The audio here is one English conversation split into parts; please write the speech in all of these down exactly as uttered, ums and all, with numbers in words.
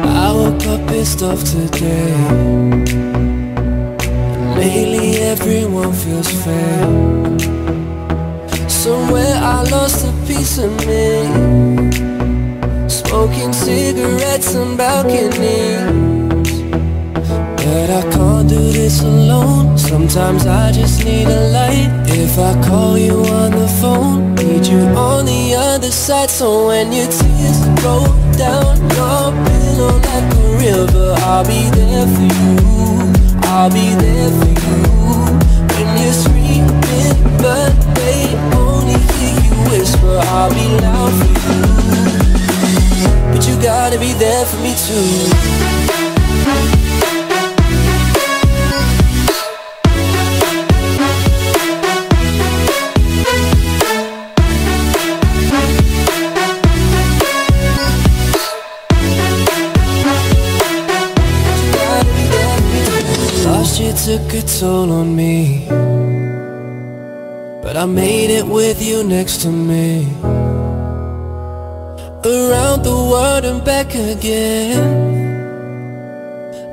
I woke up pissed off today. Lately everyone feels fair. Somewhere I lost a piece of me, smoking cigarettes on balconies. But I can't do this alone. Sometimes I just need a light. If I call you on the phone, need you on the other side. So when your tears roll down your pillow like a river, I'll be there for you, I'll be there for you. When you're screaming but they only hear you whisper, I'll be loud for you. But you gotta be there for me too. Took a toll on me, but I made it with you next to me. Around the world and back again.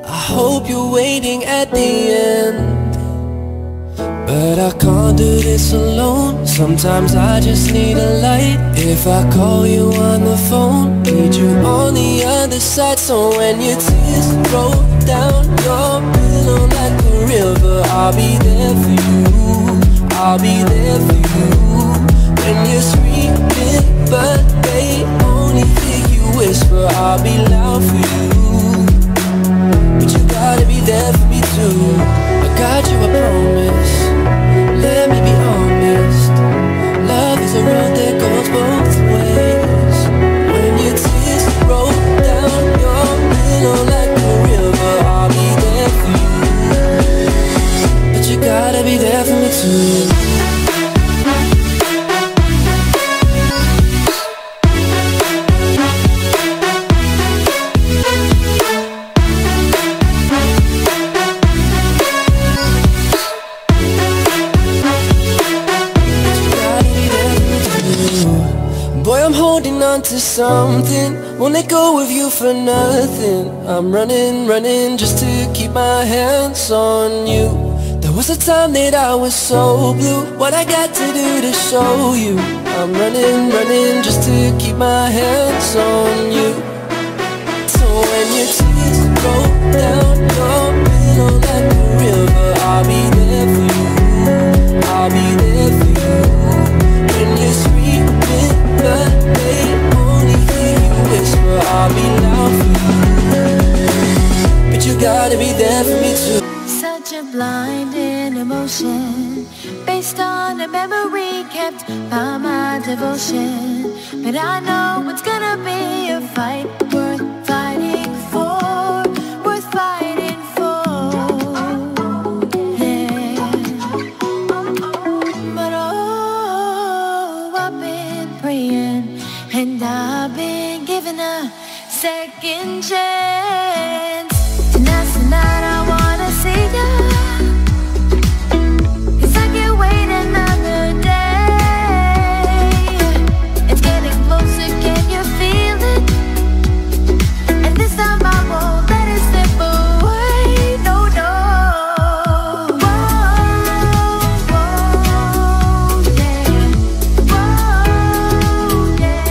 I hope you're waiting at the end. But I can't do this alone. Sometimes I just need a light. If I call you on the phone, need you on the other side. So when your tears roll down your pillow like a river, I'll be there for you, I'll be there for you. When you're screaming but they only hear you whisper, I'll be loud for you. But you gotta be there for me too. I got you, I promise. Let me be honest. Love is a road that goes both ways. When your tears roll down your pillow like a river, I'll be there for you. But you gotta be there for me too. To something, won't let go of you for nothing. I'm running, running just to keep my hands on you. There was a time that I was so blue. What I got to do to show you? I'm running, running just to keep my hands on you. So when your tears roll down your pillow like a river, I'll be there for you, I'll be there for you. When you're screaming but they whisper, I'll be loud for you. But you gotta be there for me too. Such a blinding emotion, based on a memory kept by my devotion. But I know it's gonna be a fight worth fighting for, worth fighting for. Yeah. But oh, I've been praying and I've been a second chance. Tonight's the night I wanna see ya, 'cause I can't wait another day. It's getting closer, can you feel it? And this time I won't let it slip away. No, no. Whoa, whoa, yeah. Whoa, yeah. Oh, yeah.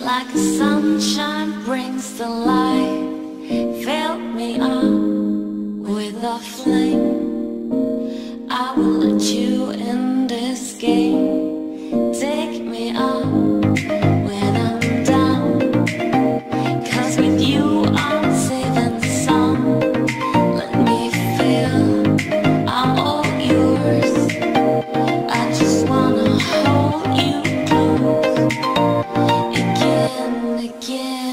Like the sunshine brings the light, fill me up with a flame. I will let you in this game. Take me up when I'm down, 'cause with you I'm saving the sun. Let me feel I'm all yours. I just wanna hold you close. Again.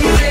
We're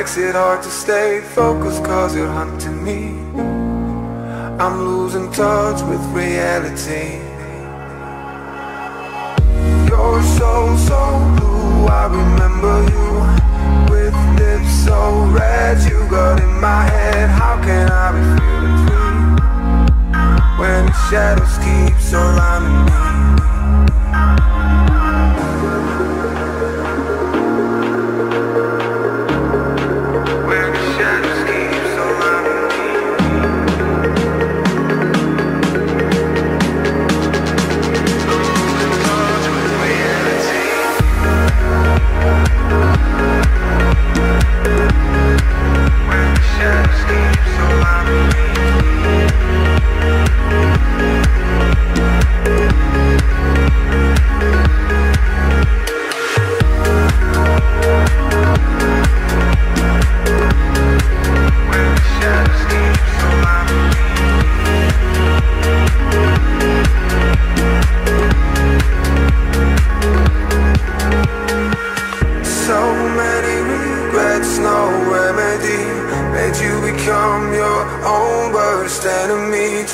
makes it hard to stay focused, cause you're hunting me. I'm losing touch with reality. You're so, so blue, I remember you, with lips so red, you got in my head. How can I be feeling free when the shadows keep surrounding me?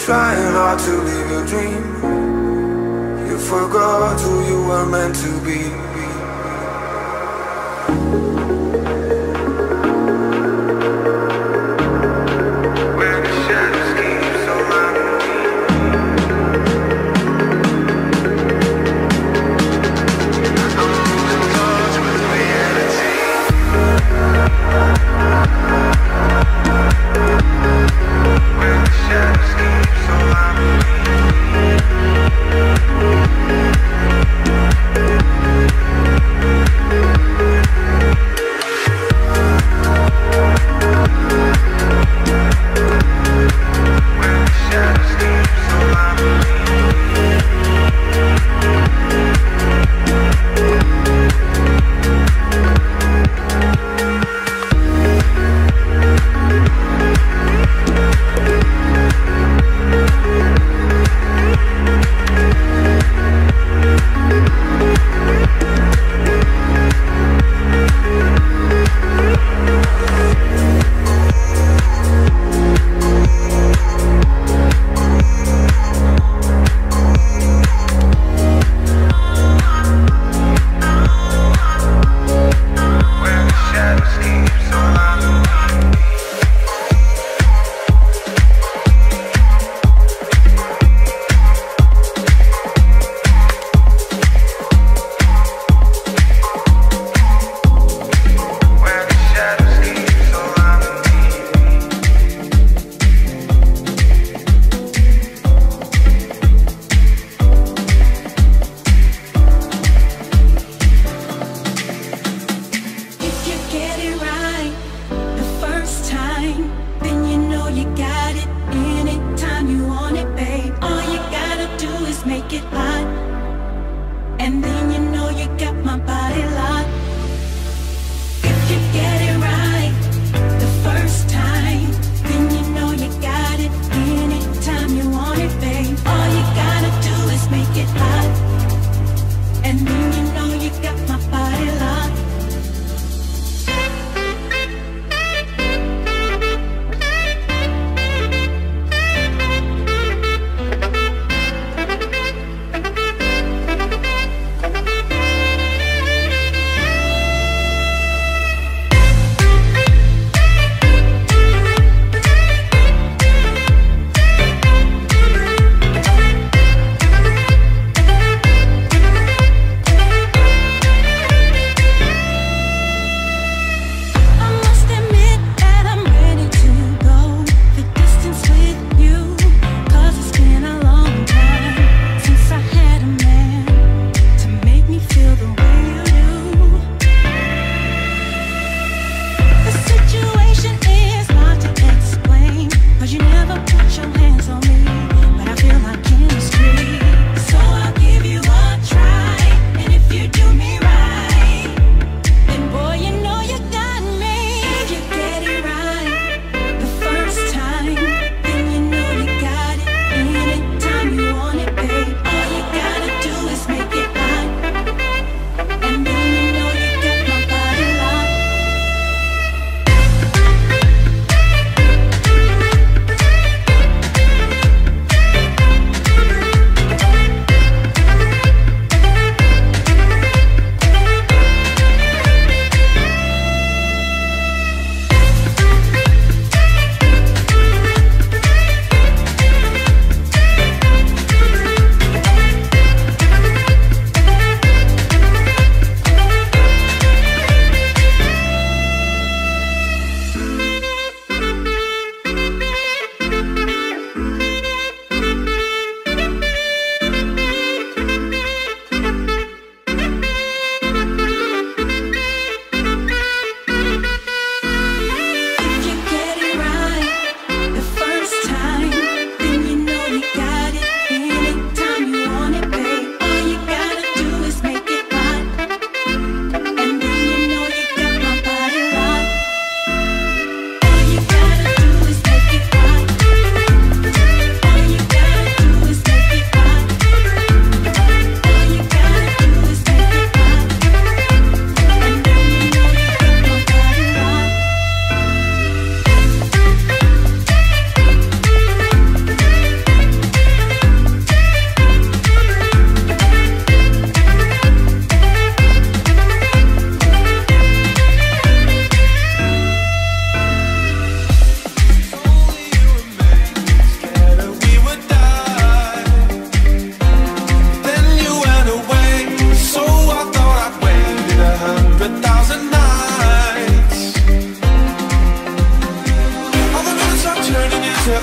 Trying hard to live your dream, you forgot who you were meant to be. When the shadows keep surrounding me, I'm losing touch with reality. When the shadows keep I'm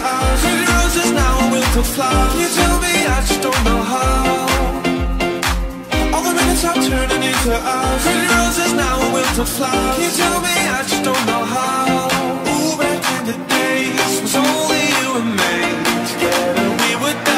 out. Pretty roses now are winter flowers. Can you tell me I just don't know how? All the minutes are turning into hours. Pretty roses now are winter flowers. Can you tell me I just don't know how? Ooh, back in the days was only you and me. Together we would die.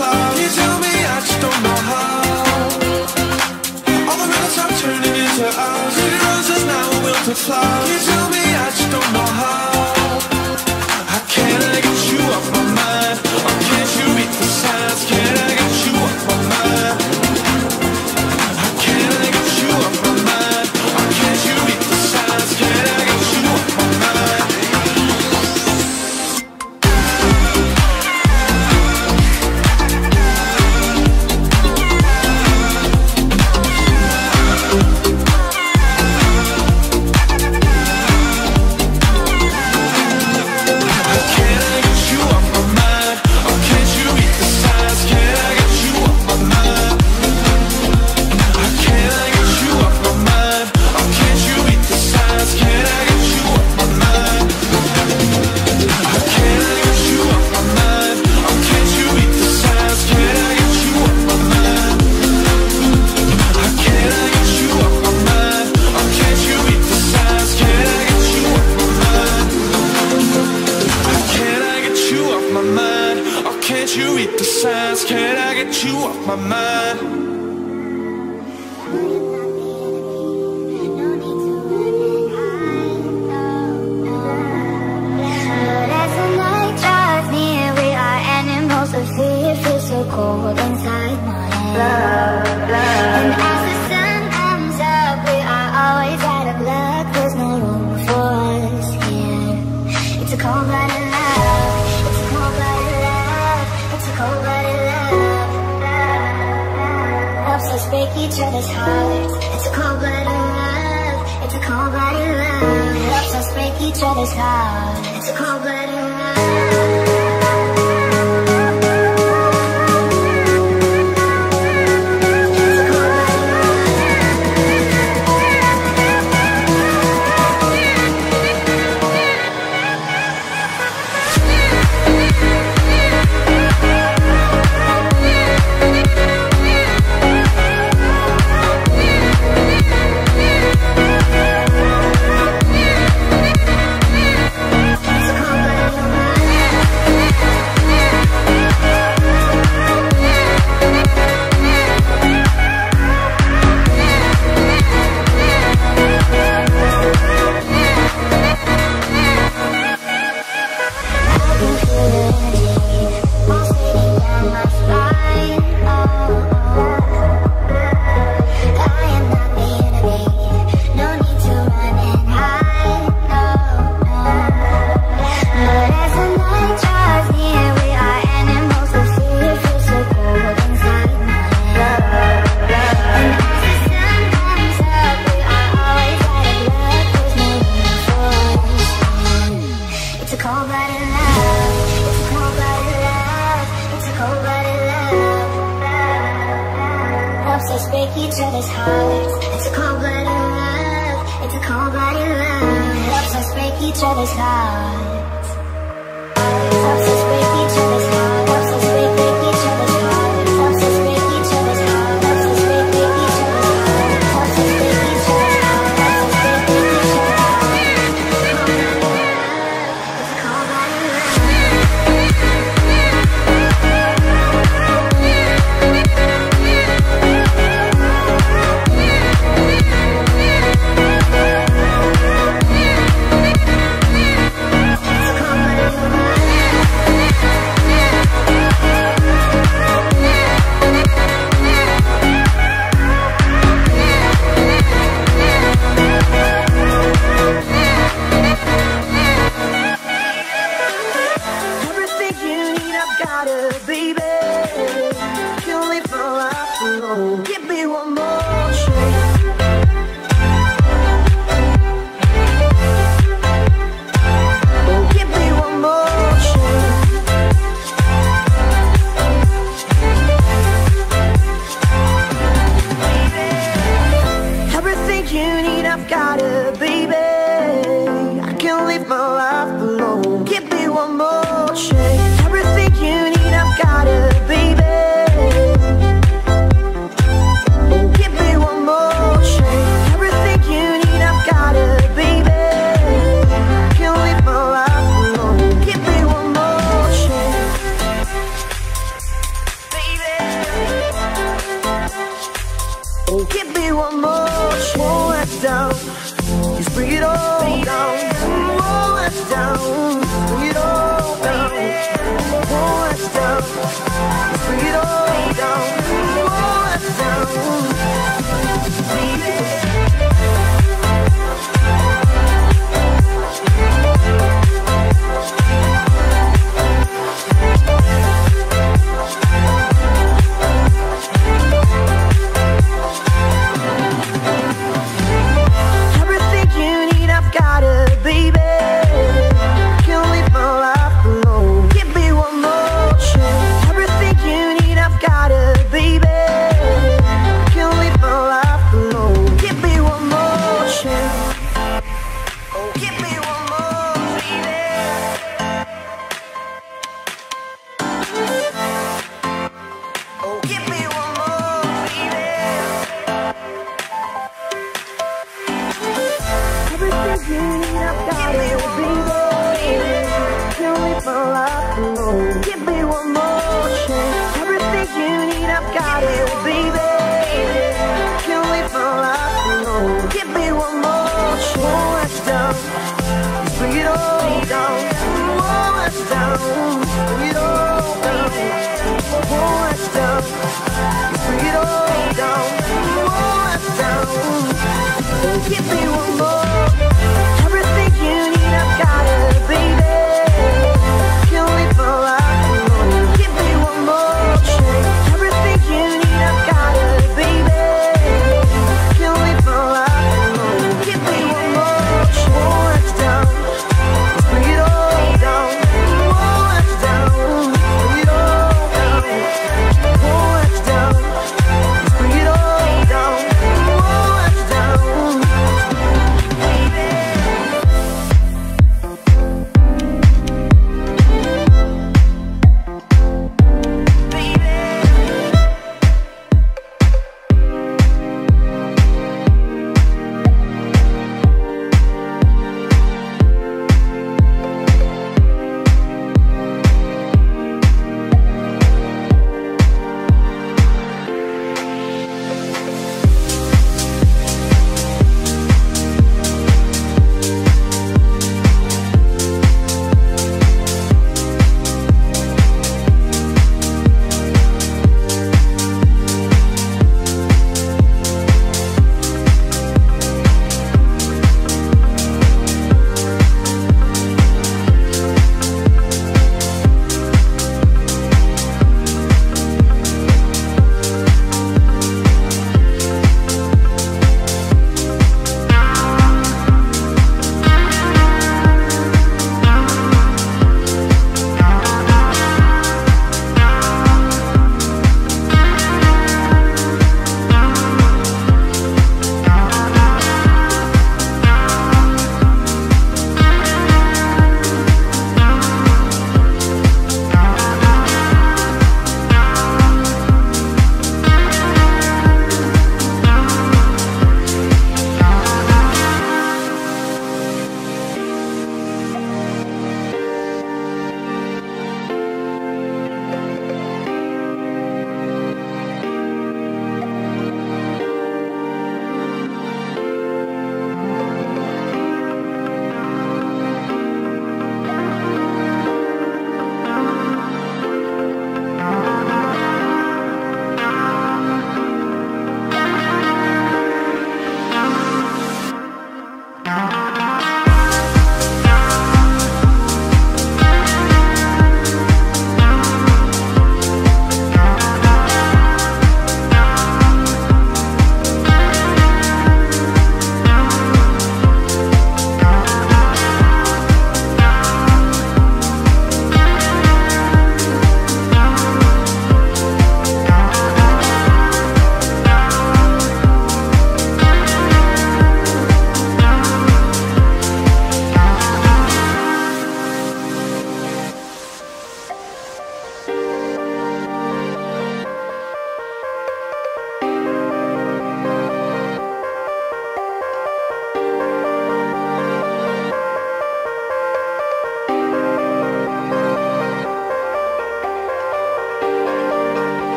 Thank you. I've got a baby, I can't live my life alone. Give me one more chance, everything you need, I've got a baby. Got it.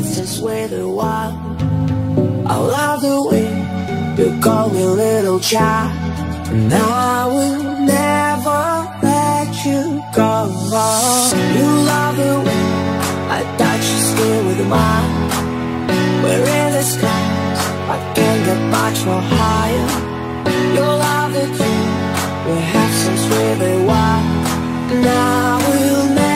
words just wait a while. I love the way you call me little child, and I will never let you go. You love the way I touch your skin with mine. We're in the sky, I can't get much more higher. You love the thing we have since we were wild, and I will never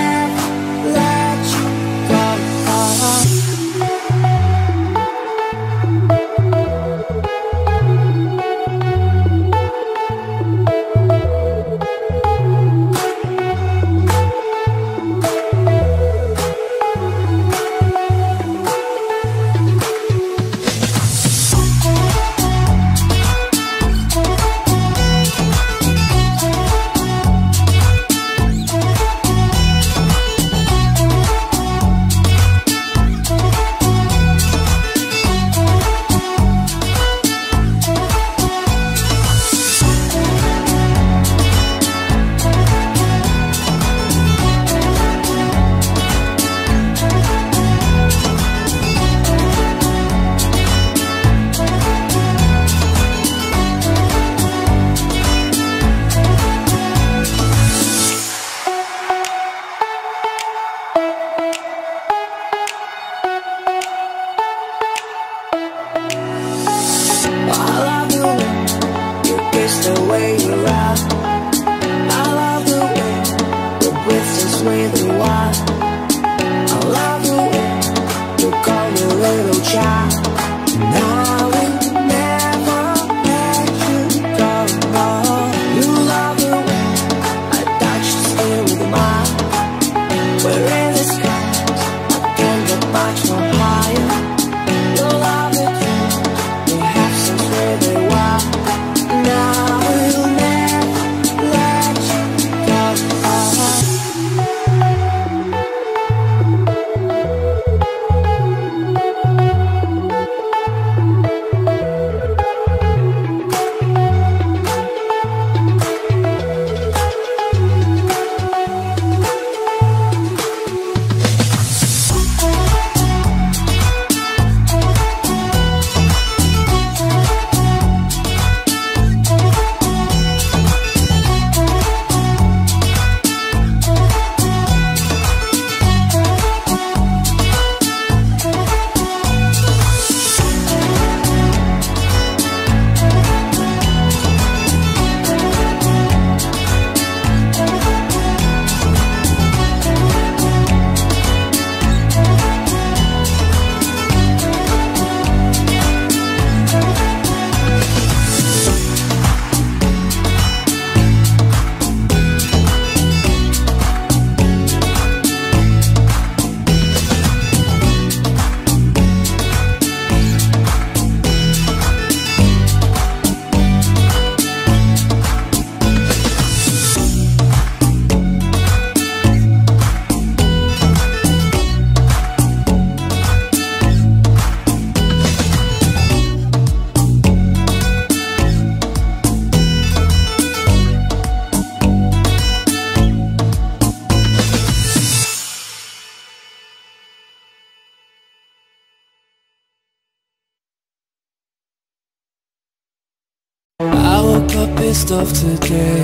of today.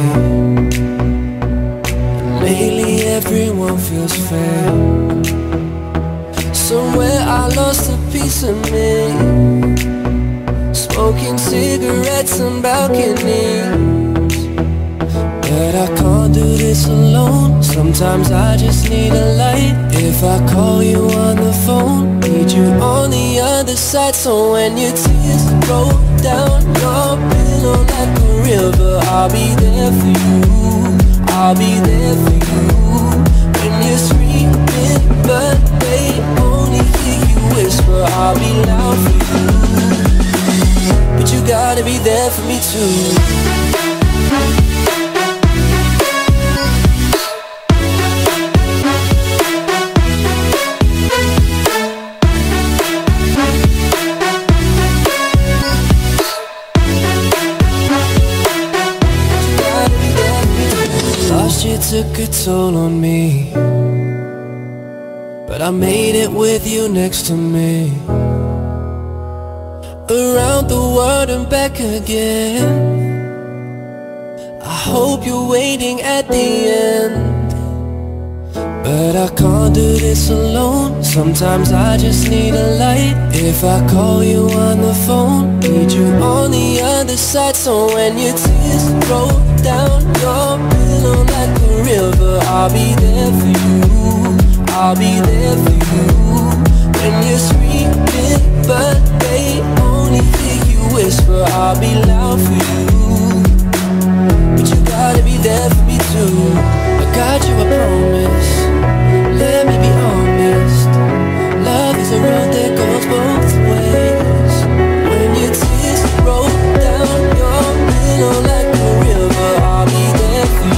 Lately everyone feels fair. Somewhere I lost a piece of me, smoking cigarettes on balconies. But I can't do this alone. Sometimes I just need a light. If I call you on the phone, need you on the other side. So when your tears roll down your pillow like a river, I'll be there for you, I'll be there for you. When you're screaming but they only hear you whisper, I'll be loud for you, but you gotta be there for me too. Took a toll on me, but I I made it with you next to me. Around the world and back again. I hope you're waiting at the end. But I can't do this alone. Sometimes I just need a light. If I call you on the phone, need you on the other side. So when your tears roll down your pillow like a river, I'll be there for you. I'll be there for you. When you're screaming but they only hear you whisper, I'll be loud for you. But you gotta be there for me too. I got you a promise. Let me be honest, love is a road that goes both ways. When your tears roll down your pillow like a river, I'll be there for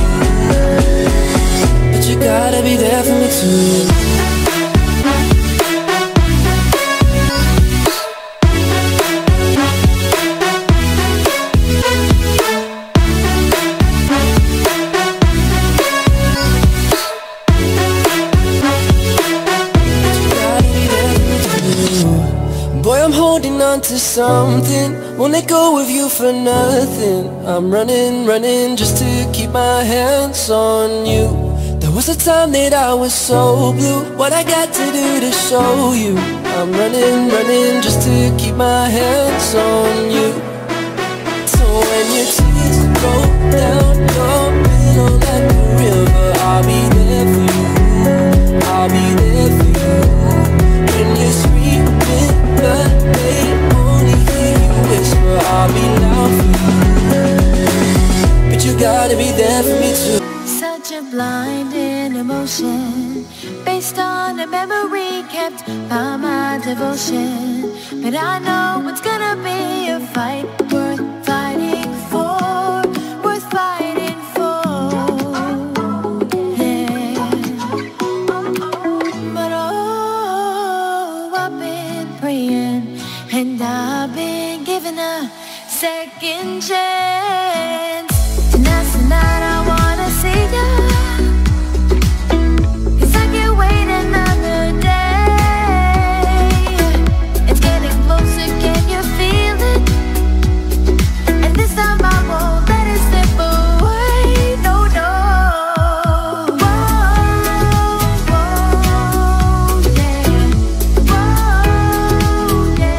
you. But you gotta be there for me too. To something, won't let go of you for nothing. I'm running, running just to keep my hands on you. There was a time that I was so blue. What I got to do to show you? I'm running, running just to keep my hands on you. So when your tears roll down your pillow like a river, I'll be there for you. I'll be there for you. When you're screaming but they only hear you whisper, I'll be loud for you. But you gotta be there for me too. Such a blinding emotion, based on a memory kept by my devotion. But I know it's gonna be a fight worth fighting for, worth fighting for, yeah. But oh, I've been praying, and I've been given a second chance. Tonight's the night I wanna see ya, 'cause I can't wait another day. It's getting closer, can you feel it? And this time I won't let it slip away. No, no. Whoa, whoa, yeah. Whoa, yeah. Whoa, yeah.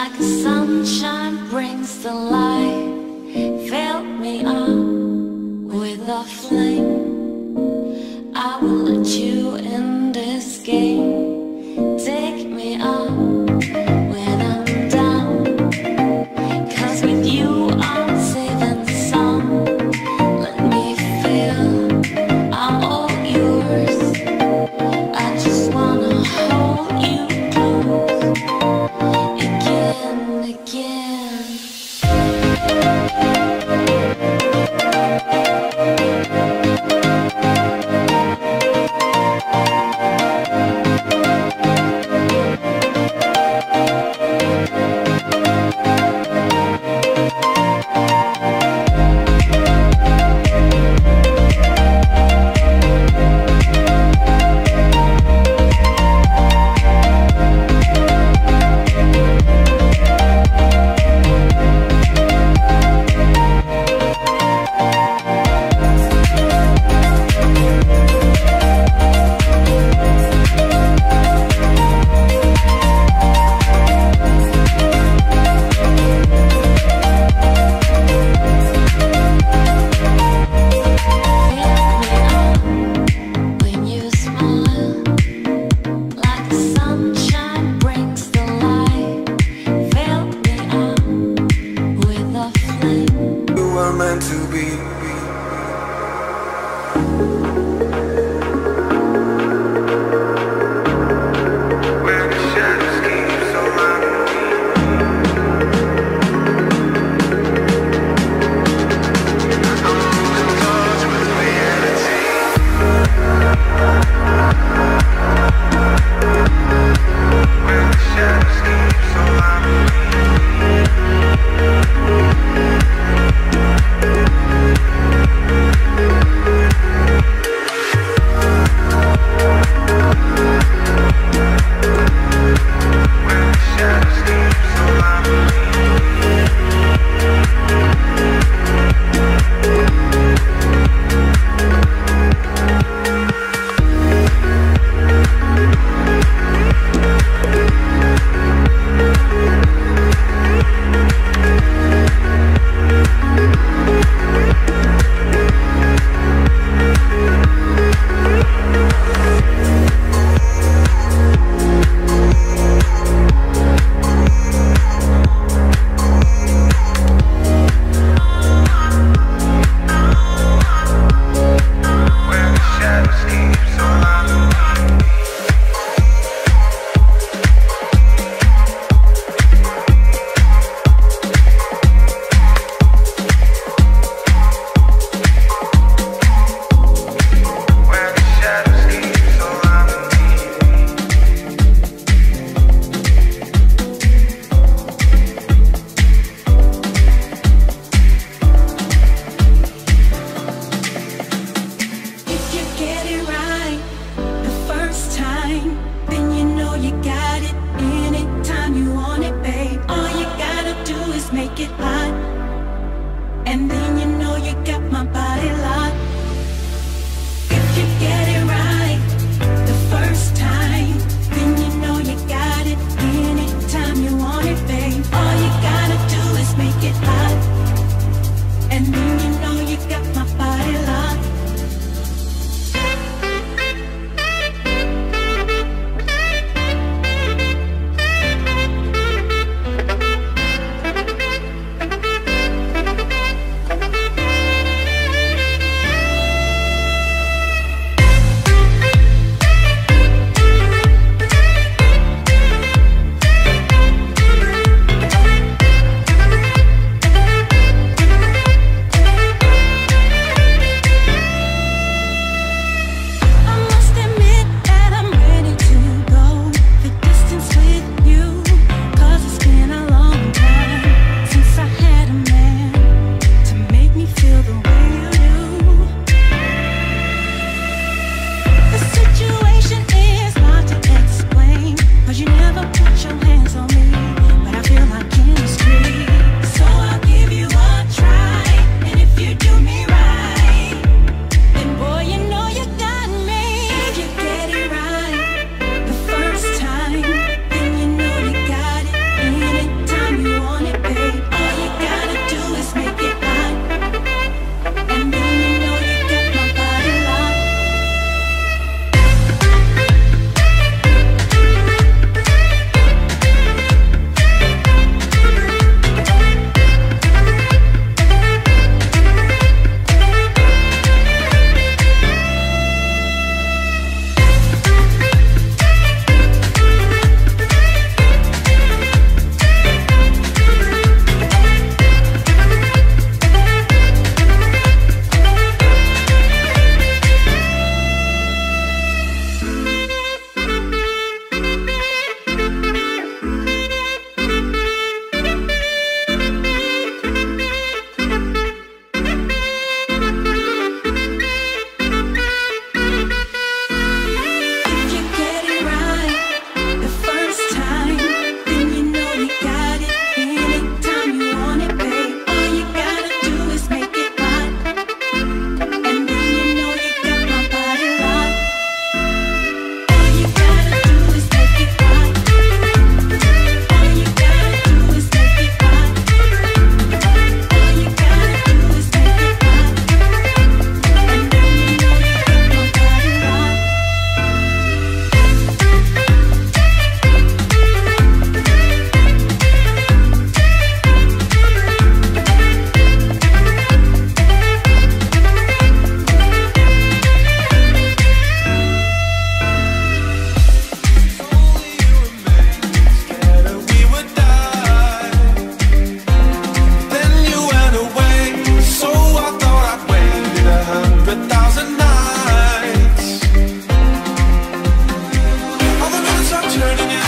like the sunshine brings the light. Fill me up with a flame. I will let you in this game. Take me up. Again.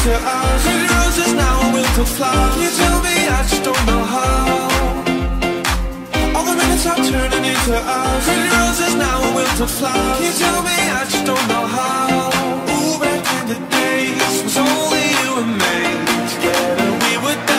to us. Pretty roses now are wilted flowers. You tell me I just don't know how. All the minutes are turning into hours. Pretty roses now are wilted flowers. You tell me I just don't know how. Ooh, back in the days was only you and me. Together we would die.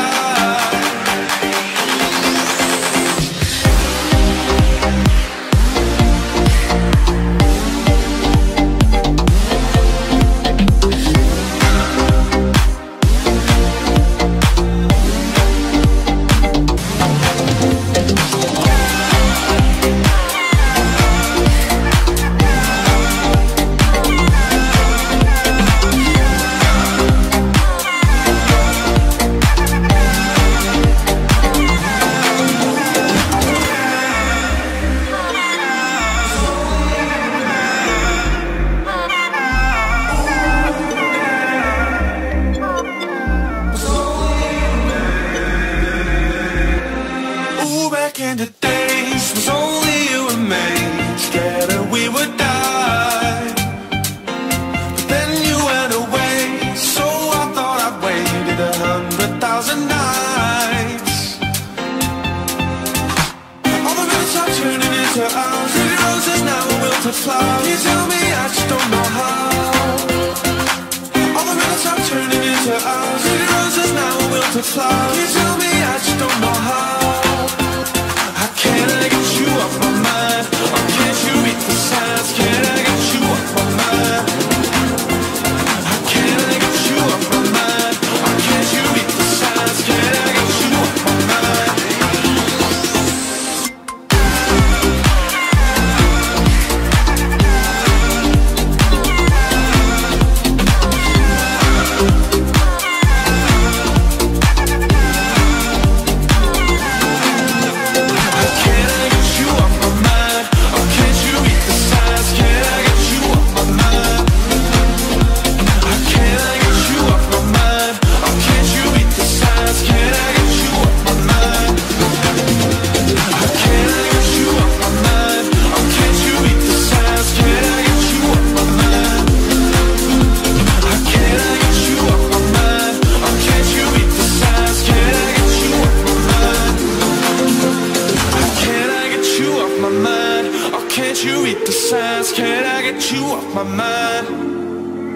Thank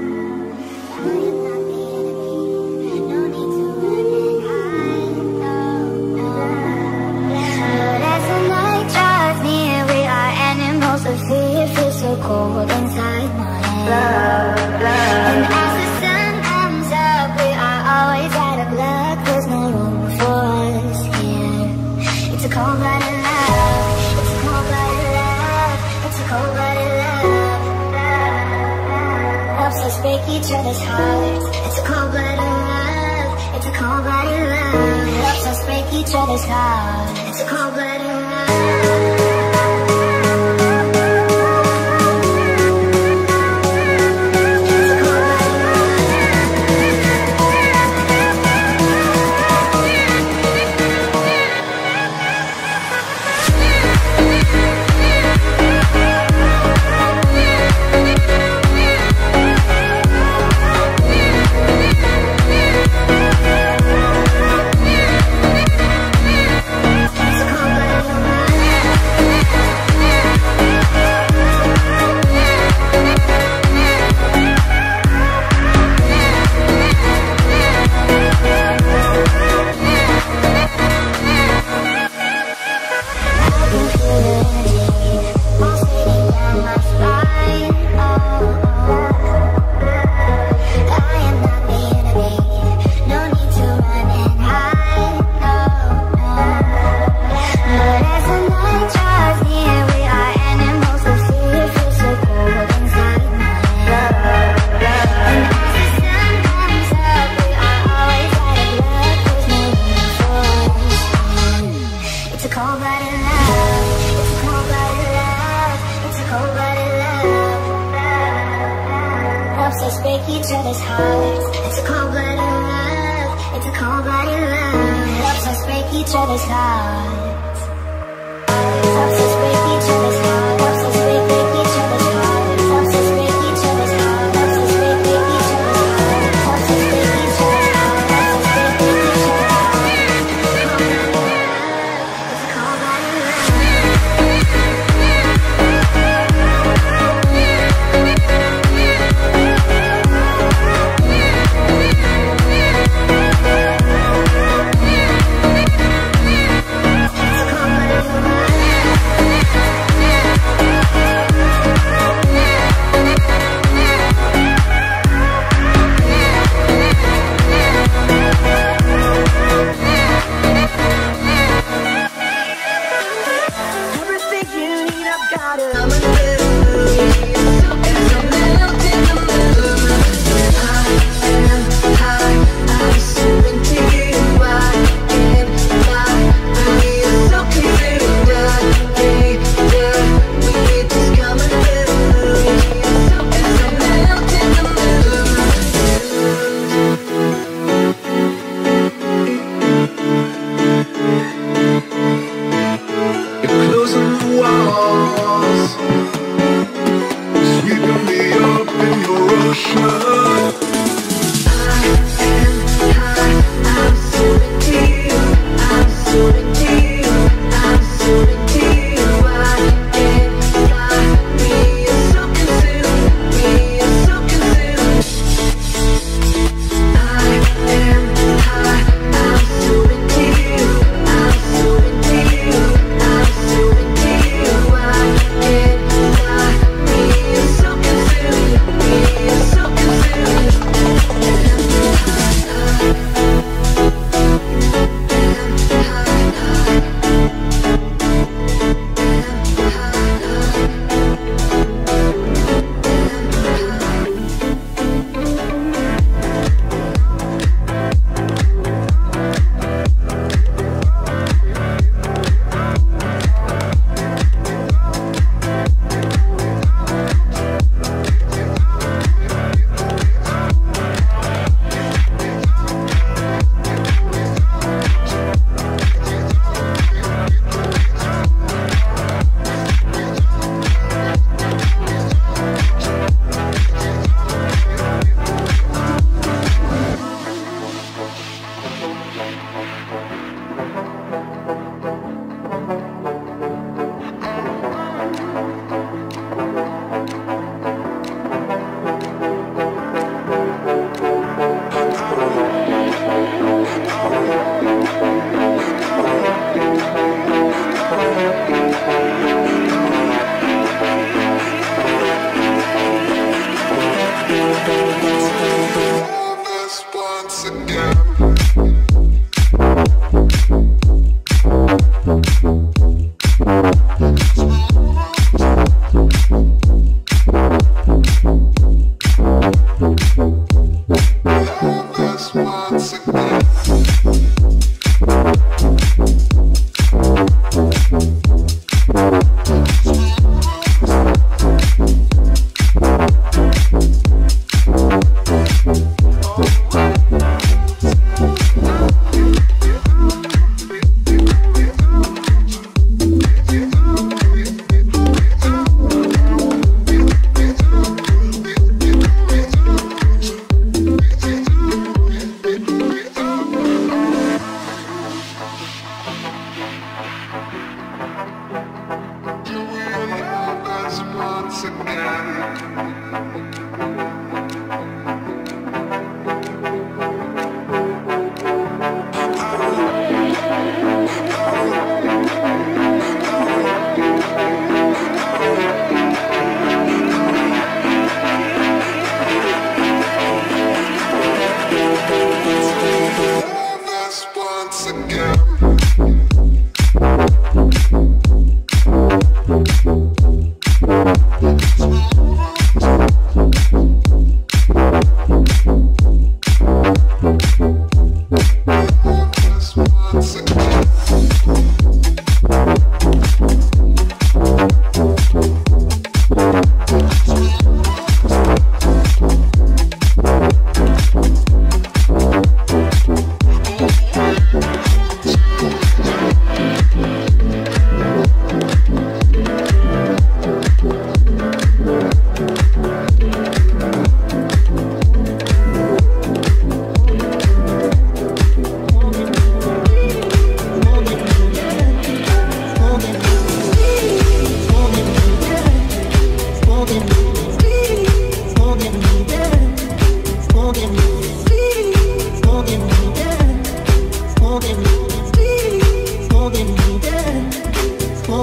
you.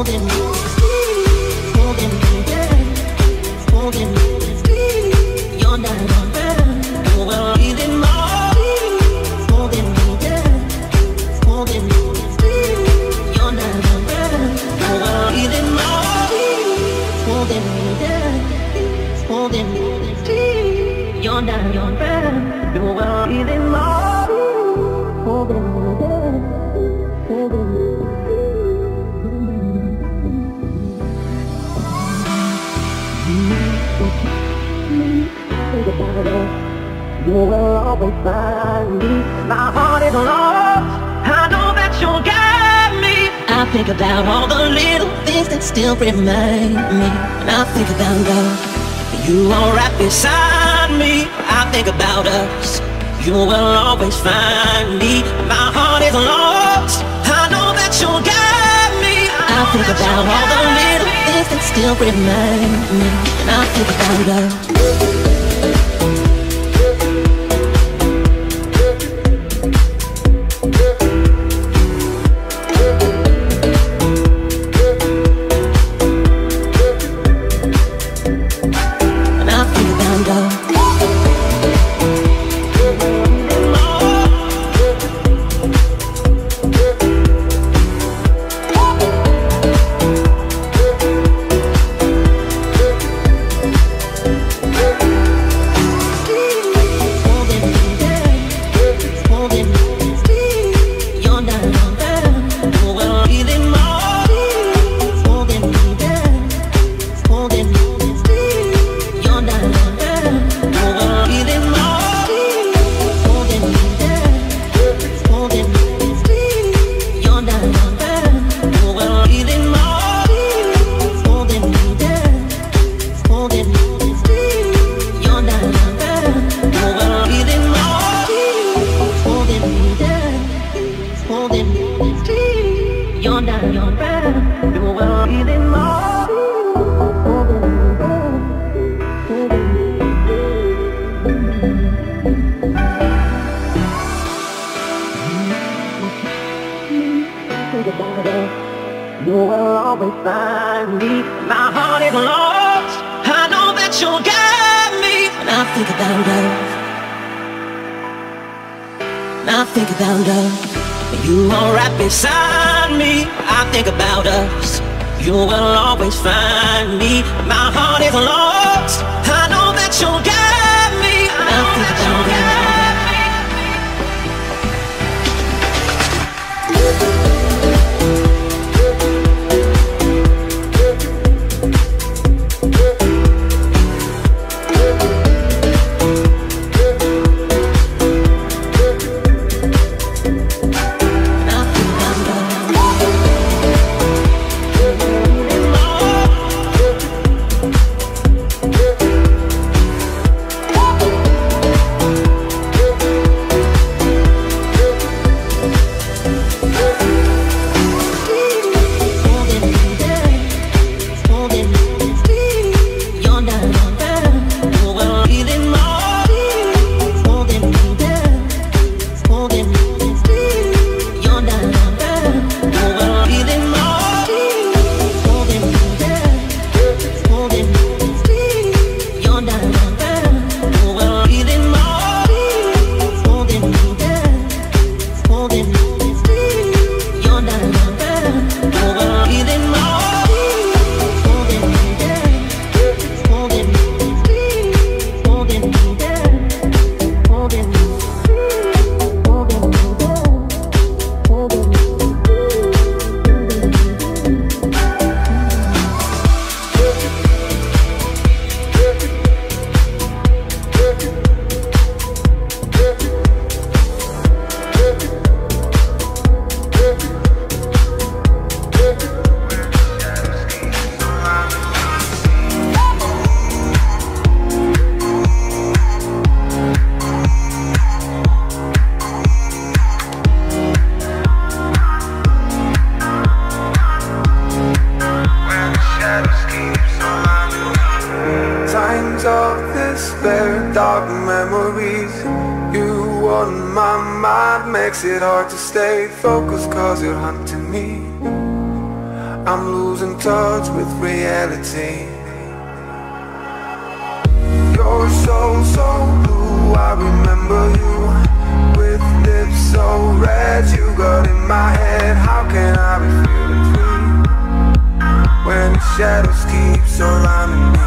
holding me, holding me, yeah, holding me. You're not on earth, no one leaving my heart, holding me, yeah, holding me. You're not on earth, no one leaving my heart, holding me, yeah, holding me. You're not on earth, no one leaving my heart, holding me. You will always find me. My heart is lost. I know that you'll guide me. I think about all the little things that still remind me. And I think about love. You are right beside me. I think about us. You will always find me. My heart is lost. I know that you'll guide me. I, I think about all the little me. Things that still remind me. And I think about love. You will always find me. My heart is lost. I know that you'll guide me. And I think about love. And I think about love. You are right beside me. I think about us. You will always find me. My heart is lost. I know that you'll guide me. I know that you'll guide me. I'm losing touch with reality. You're so, so blue, I remember you, with lips so red, you got in my head. How can I be feeling free when the shadows keep surrounding me?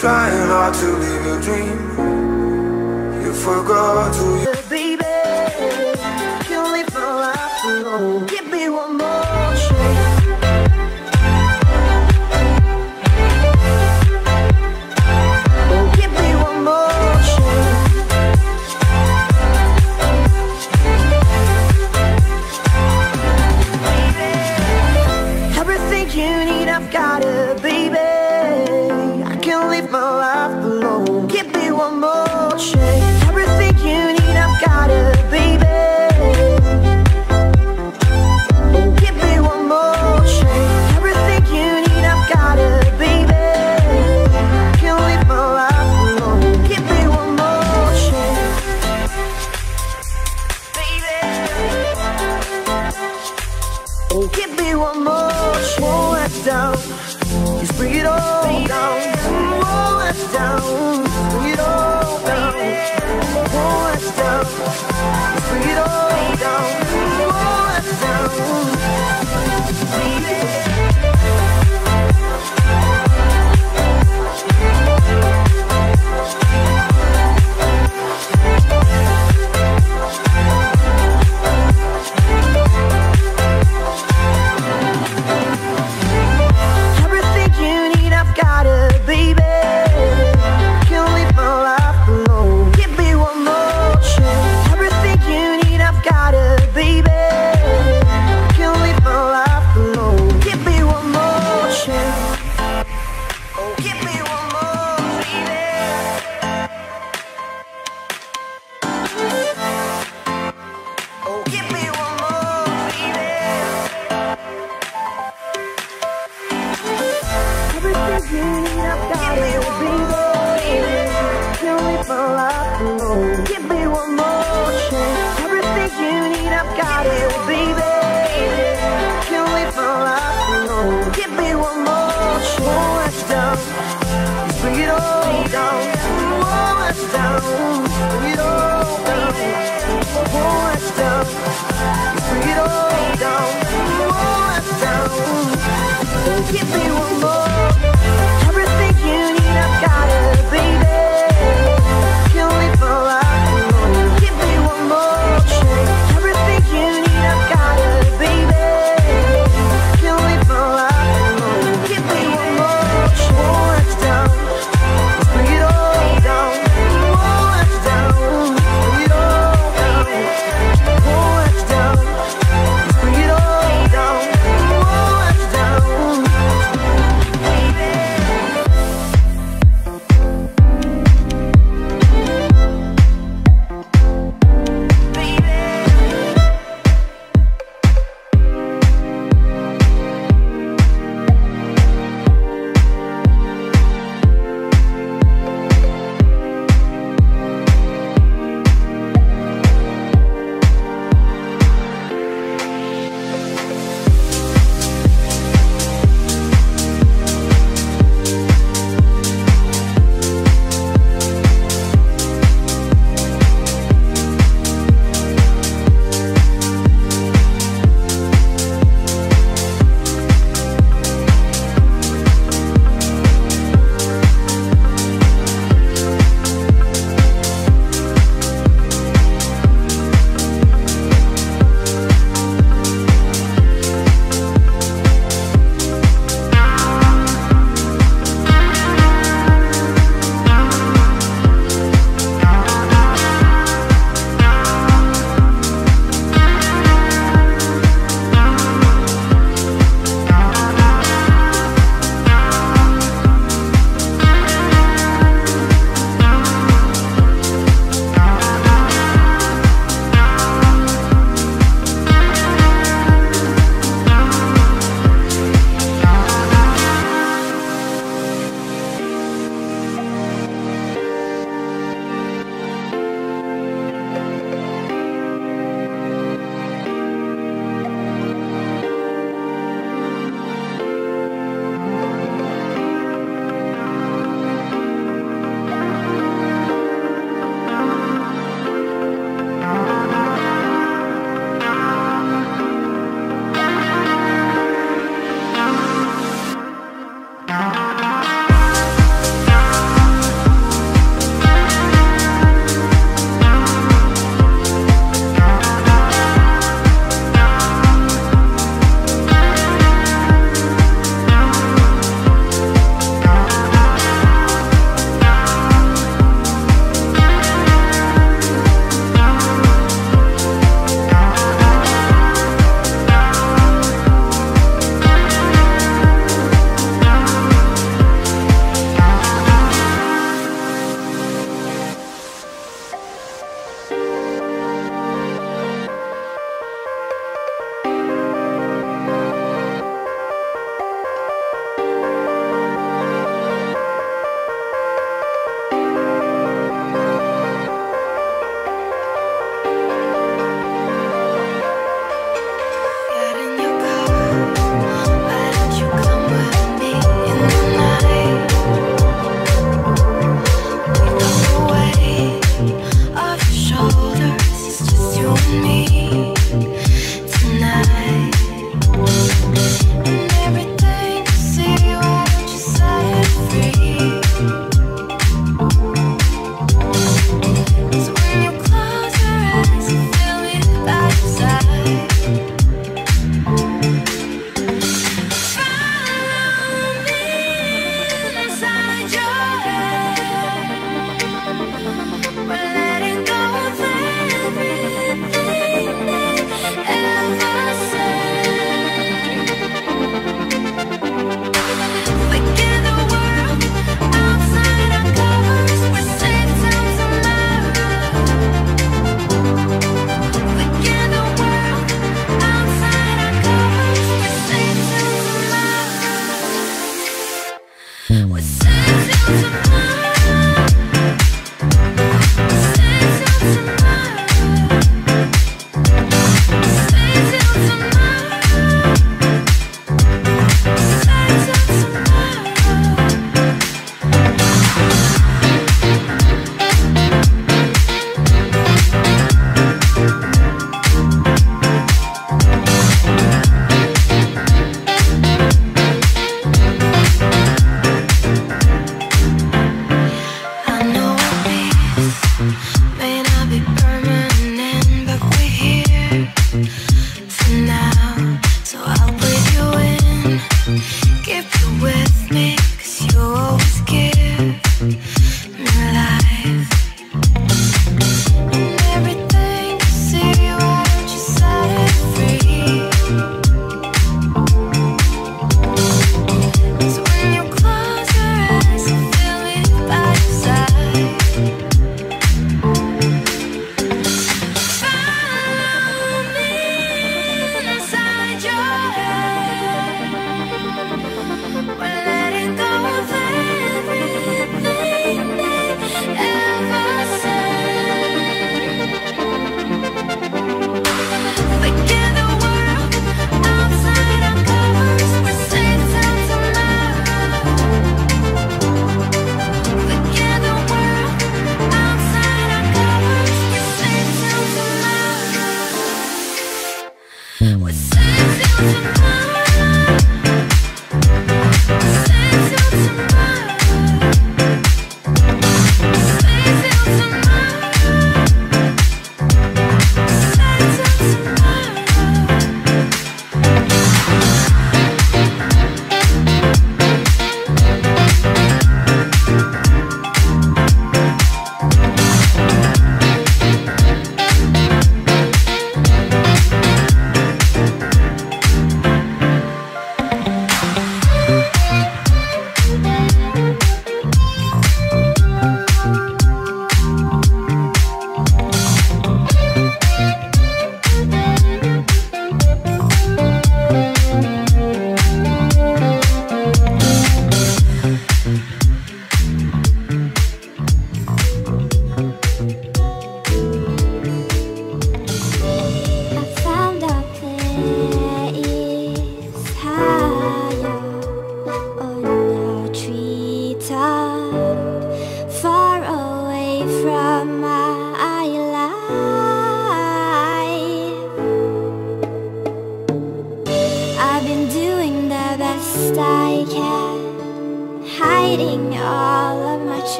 Trying hard to live your dream, you forgot who you are. Baby, can't live my life alone. Give me one more chance. Oh, give me one more chance. Baby, everything you need, I've got it, baby. Live my life alone. Give me one more chance. Everything you need, I've got it, baby. Oh, give me one more chance. Everything you need, I've got it, baby. Can't live my life alone. Give me one more chance, baby. Oh, give me one more chance. Won't let down. Just bring it all down. Down, bring it all down, pull us down, bring it all down, pull us down, baby. Everything you need, I've got it, baby. Give me one more. Everything you need, I've got it, baby. Can't live my life alone. Give me one more chance. Everything you need, I've got it, baby. Can't live my life alone. Give me one more chance. Won't let down. Bring it all down. Won't let down. Bring it all down. Won't let down. Bring it all down. Down.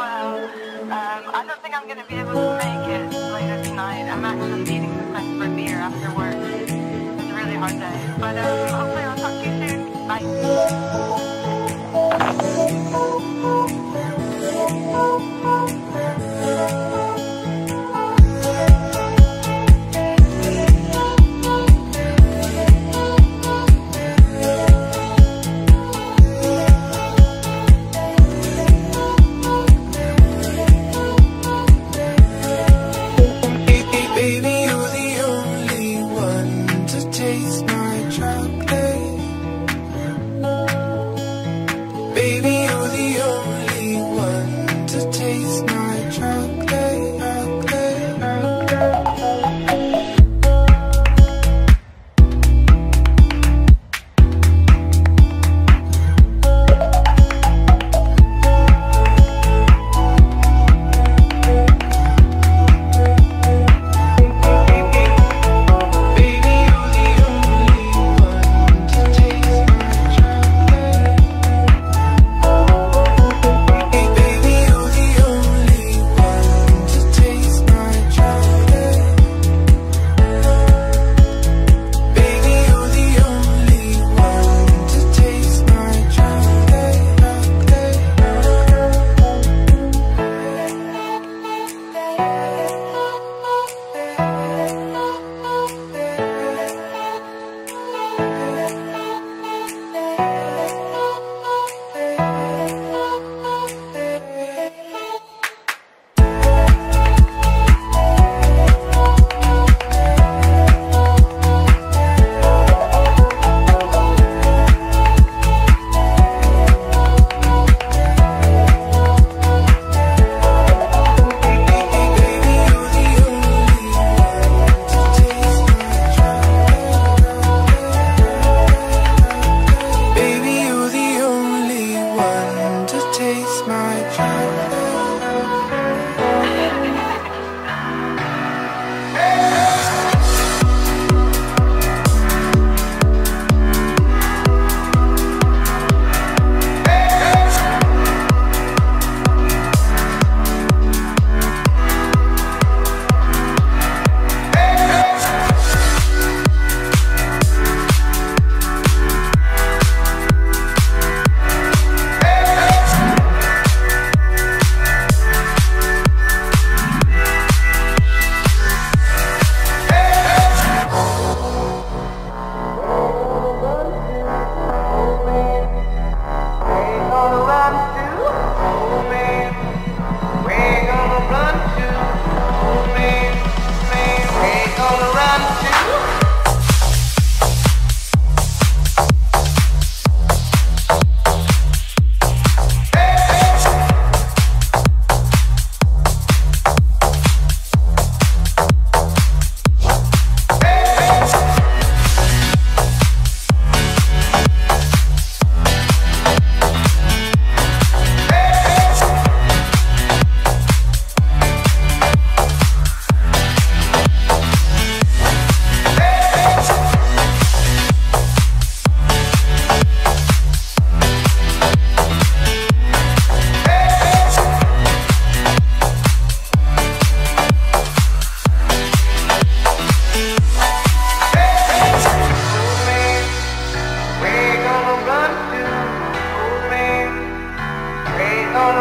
well. Um, I don't think I'm going to be able to make it later tonight. I'm actually meeting some friends for beer after work. It's a really hard day. But um, hopefully I'll talk to you soon. Bye.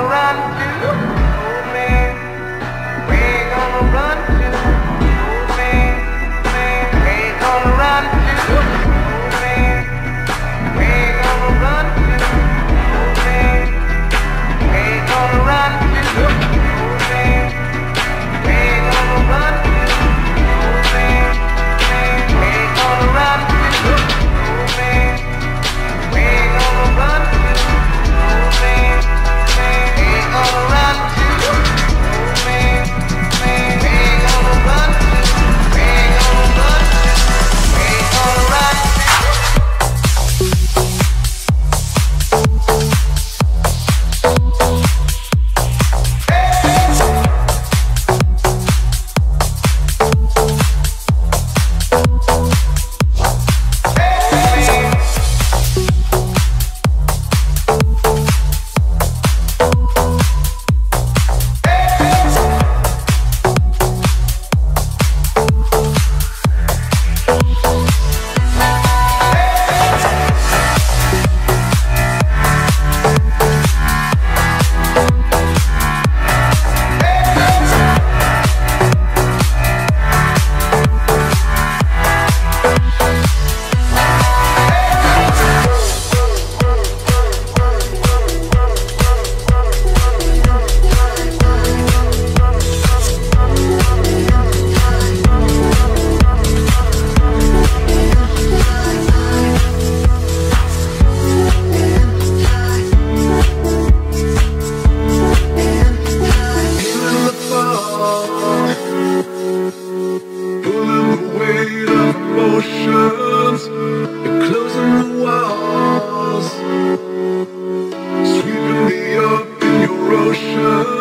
Run. show.